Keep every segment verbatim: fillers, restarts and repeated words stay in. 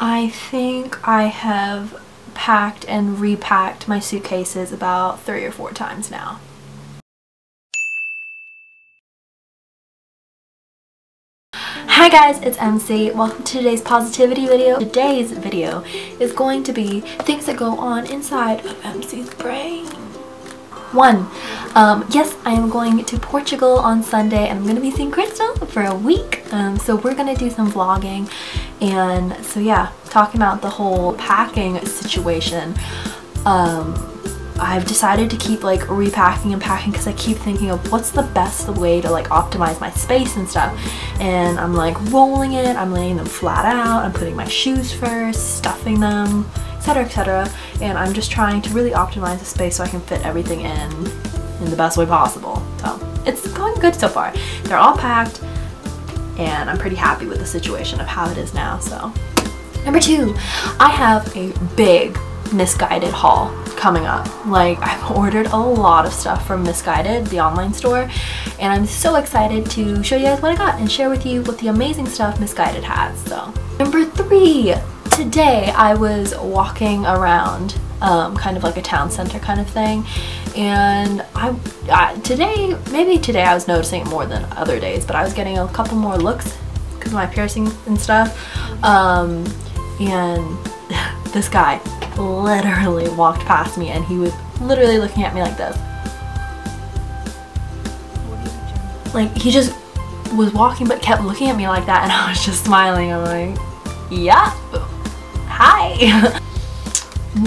I think I have packed and repacked my suitcases about three or four times now. Hi guys, it's M C. Welcome to today's positivity video. Today's video is going to be things that go on inside of M C's brain. One, um, yes, I am going to Portugal on Sunday and I'm going to be seeing Krystal for a week. Um, so we're going to do some vlogging. And so yeah, talking about the whole packing situation. Um, I've decided to keep like repacking and packing because I keep thinking of what's the best way to like optimize my space and stuff, and I'm like rolling it, I'm laying them flat out, I'm putting my shoes first, stuffing them, etc, etc, and I'm just trying to really optimize the space so I can fit everything in in the best way possible. So it's going good so far. They're all packed and I'm pretty happy with the situation of how it is now. So number two, I have a big Misguided haul coming up. Like, I've ordered a lot of stuff from Misguided, the online store, and I'm so excited to show you guys what I got and share with you what the amazing stuff Misguided has. So number three, today I was walking around um, kind of like a town center kind of thing, and I, I today maybe today I was noticing it more than other days, but I was getting a couple more looks because of my piercings and stuff, um, and this guy literally walked past me and he was literally looking at me like this. Like, he just was walking but kept looking at me like that, and I was just smiling. I'm like, yeah, hi.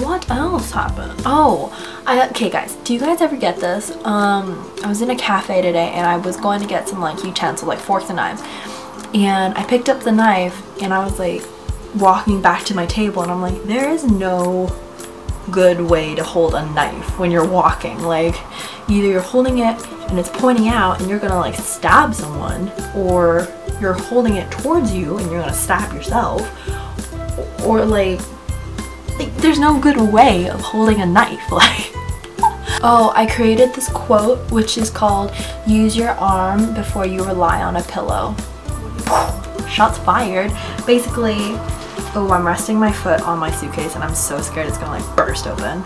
What else happened? Oh, I, okay guys, do you guys ever get this? Um, I was in a cafe today and I was going to get some like utensil, like forks and knives, and I picked up the knife and I was like walking back to my table and I'm like, there is no good way to hold a knife when you're walking. Like, either you're holding it and it's pointing out and you're gonna like stab someone, or you're holding it towards you and you're gonna stab yourself, or like, like there's no good way of holding a knife. Like, oh, I created this quote which is called, "Use your arm before you rely on a pillow." Shots fired. Basically, oh, I'm resting my foot on my suitcase and I'm so scared it's gonna like burst open.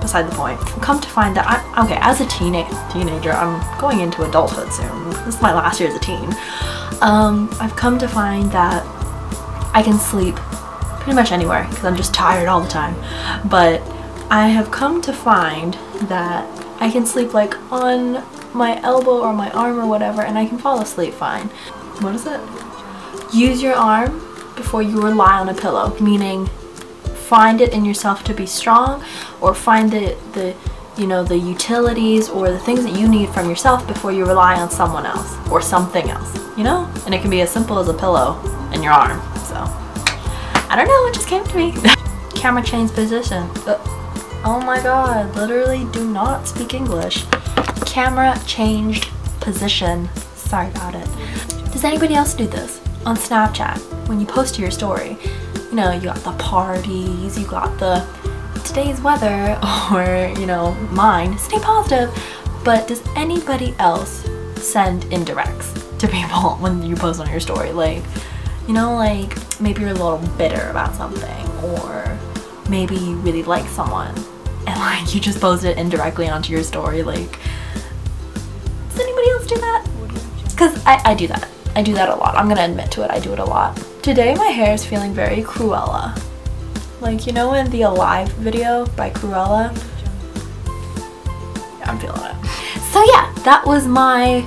Beside the point. Come to find that I'm, okay, as a teenage teenager, I'm going into adulthood soon. This is my last year as a teen. Um, I've come to find that I can sleep pretty much anywhere because I'm just tired all the time. But I have come to find that I can sleep like on my elbow or my arm or whatever, and I can fall asleep fine. What is it? Use your arm before you rely on a pillow, meaning find it in yourself to be strong, or find the, the, you know, the utilities or the things that you need from yourself before you rely on someone else or something else, you know? And it can be as simple as a pillow and your arm. So I don't know, it just came to me. Camera changed position. Uh, oh my god, literally do not speak English. Camera changed position. Sorry about it. Does anybody else do this? On Snapchat, when you post to your story, you know, you got the parties, you got the today's weather, or, you know, mine, stay positive. But does anybody else send indirects to people when you post on your story? Like, you know, like maybe you're a little bitter about something, or maybe you really like someone and like you just post it indirectly onto your story. Like, does anybody else do that? Because I, I do that. I do that a lot. I'm gonna admit to it, I do it a lot. Today my hair is feeling very Cruella. Like, you know in the Alive video by Cruella? Yeah, I'm feeling it. So yeah, that was my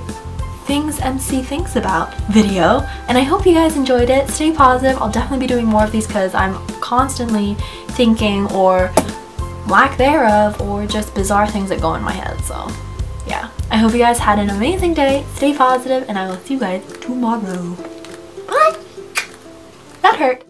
Things M C Thinks About video, and I hope you guys enjoyed it. Stay positive. I'll definitely be doing more of these because I'm constantly thinking, or lack thereof, or just bizarre things that go in my head, so. Yeah, I hope you guys had an amazing day. Stay positive, and I will see you guys tomorrow. Bye! That hurt.